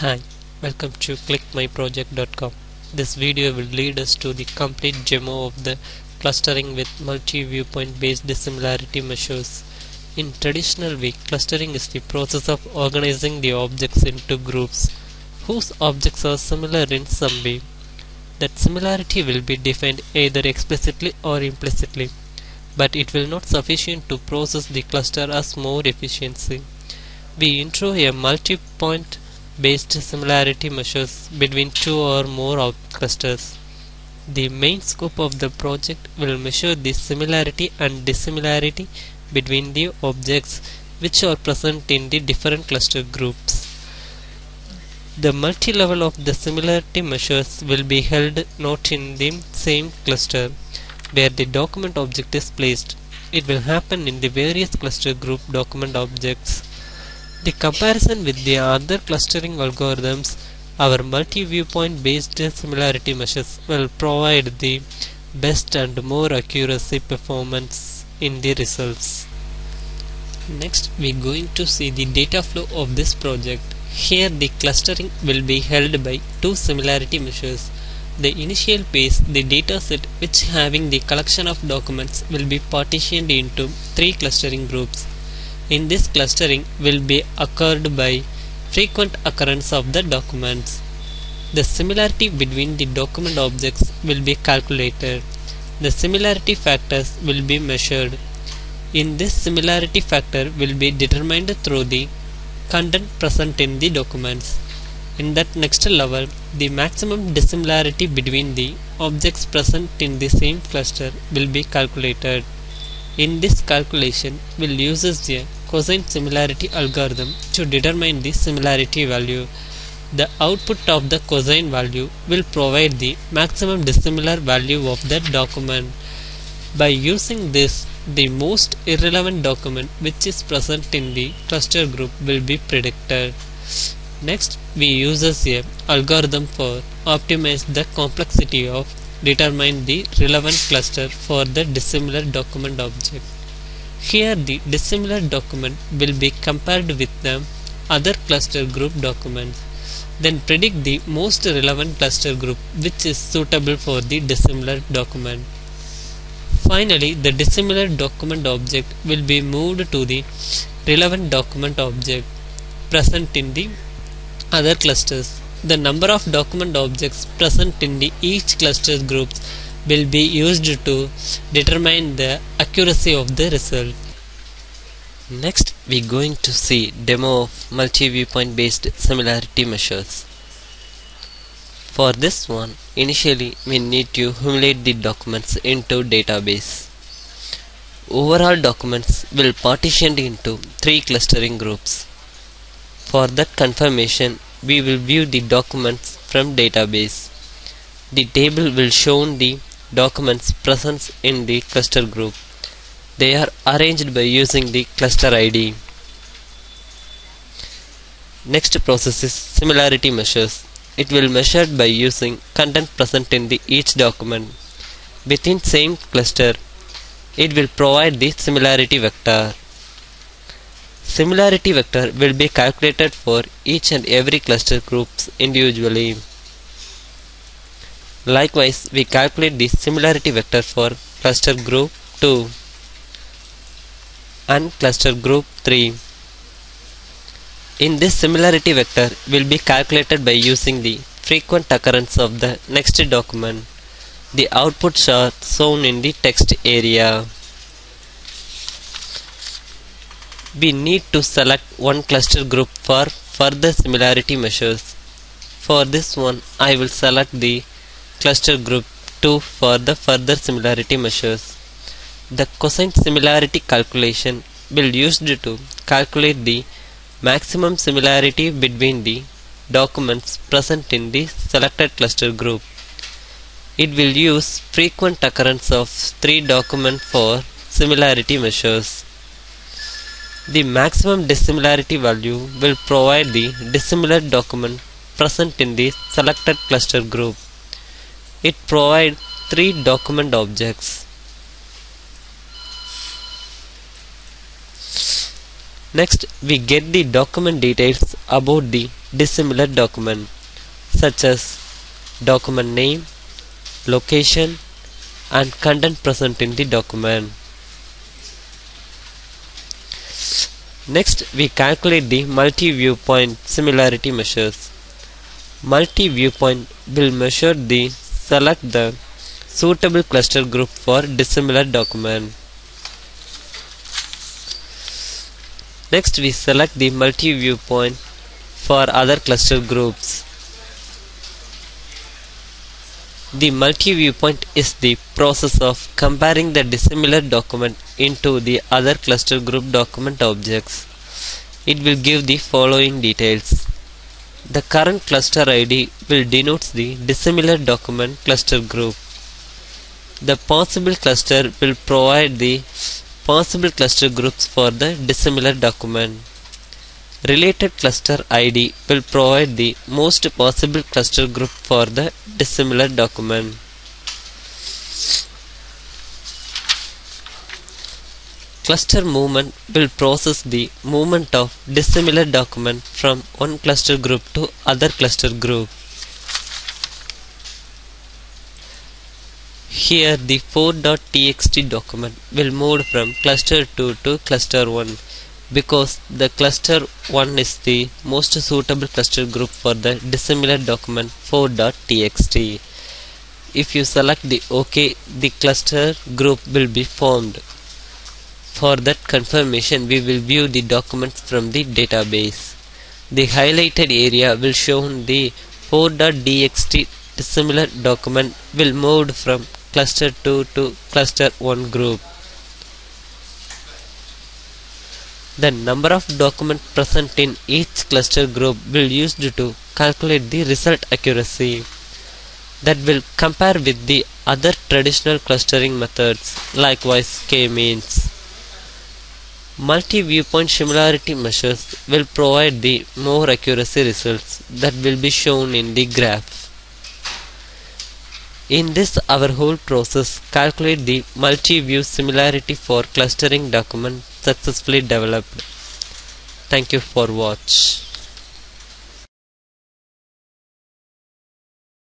Hi, welcome to ClickMyProject.com. This video will lead us to the complete demo of the clustering with multi-viewpoint based dissimilarity measures. In traditional way, clustering is the process of organizing the objects into groups whose objects are similar in some way. That similarity will be defined either explicitly or implicitly, but it will not sufficient to process the cluster as more efficiency. We intro a multi-point based similarity measures between two or more of clusters. The main scope of the project will measure the similarity and dissimilarity between the objects which are present in the different cluster groups. The multi-level of the similarity measures will be held not in the same cluster where the document object is placed. It will happen in the various cluster group document objects. The comparison with the other clustering algorithms, our multi-viewpoint based similarity measures will provide the best and more accuracy performance in the results. Next, we are going to see the data flow of this project. Here the clustering will be held by two similarity measures. The initial phase, the dataset which having the collection of documents will be partitioned into three clustering groups. In this clustering will be occurred by frequent occurrence of the documents. The similarity between the document objects will be calculated. The similarity factors will be measured. In this similarity factor will be determined through the content present in the documents. In that next level, the maximum dissimilarity between the objects present in the same cluster will be calculated. In this calculation, we'll use the cosine similarity algorithm to determine the similarity value. The output of the cosine value will provide the maximum dissimilar value of the document. By using this, the most irrelevant document which is present in the cluster group will be predicted. Next, we use a algorithm for optimize the complexity of determine the relevant cluster for the dissimilar document object. Here the dissimilar document will be compared with the other cluster group documents. Then predict the most relevant cluster group which is suitable for the dissimilar document. Finally, the dissimilar document object will be moved to the relevant document object present in the other clusters. The number of document objects present in the each cluster groups will be used to determine the accuracy of the result. Next, we are going to see demo of multi-viewpoint based similarity measures. For this one, initially we need to humulate the documents into database. Overall documents will partitioned into three clustering groups. For that confirmation, we will view the documents from database. The table will show the documents present in the cluster group. They are arranged by using the cluster ID. Next process is similarity measures. It will measure by using content present in the each document. Within same cluster, it will provide the similarity vector. Similarity vector will be calculated for each and every cluster groups individually. Likewise, we calculate the similarity vector for cluster group 2 and cluster group 3. In this similarity vector will be calculated by using the frequent occurrence of the next document. The outputs are shown in the text area. We need to select one cluster group for further similarity measures. For this one, I will select the cluster group 2 for the further similarity measures. The cosine similarity calculation will used to calculate the maximum similarity between the documents present in the selected cluster group. It will use frequent occurrence of three documents for similarity measures. The maximum dissimilarity value will provide the dissimilar document present in the selected cluster group. It provides three document objects. Next, we get the document details about the dissimilar document, such as document name, location, and content present in the document. Next, we calculate the multi-viewpoint similarity measures. Multi-viewpoint will measure the select the suitable cluster group for dissimilar document. Next, we select the multi-viewpoint for other cluster groups. The multi-viewpoint is the process of comparing the dissimilar document into the other cluster group document objects. It will give the following details. The current cluster ID will denote the dissimilar document cluster group. The possible cluster will provide the possible cluster groups for the dissimilar document. Related cluster ID will provide the most possible cluster group for the dissimilar document. Cluster movement will process the movement of dissimilar document from one cluster group to other cluster group. Here the 4.txt document will move from cluster 2 to cluster 1 because the cluster 1 is the most suitable cluster group for the dissimilar document 4.txt. If you select the OK, the cluster group will be formed. For that confirmation, we will view the documents from the database. The highlighted area will show the 4.txt dissimilar document will move from cluster 2 to cluster 1 group. The number of documents present in each cluster group will be used to calculate the result accuracy. That will compare with the other traditional clustering methods, likewise K-means. Multi-viewpoint similarity measures will provide the more accuracy results that will be shown in the graph. In this, our whole process, calculate the multi-view similarity for clustering document successfully developed. Thank you for watch.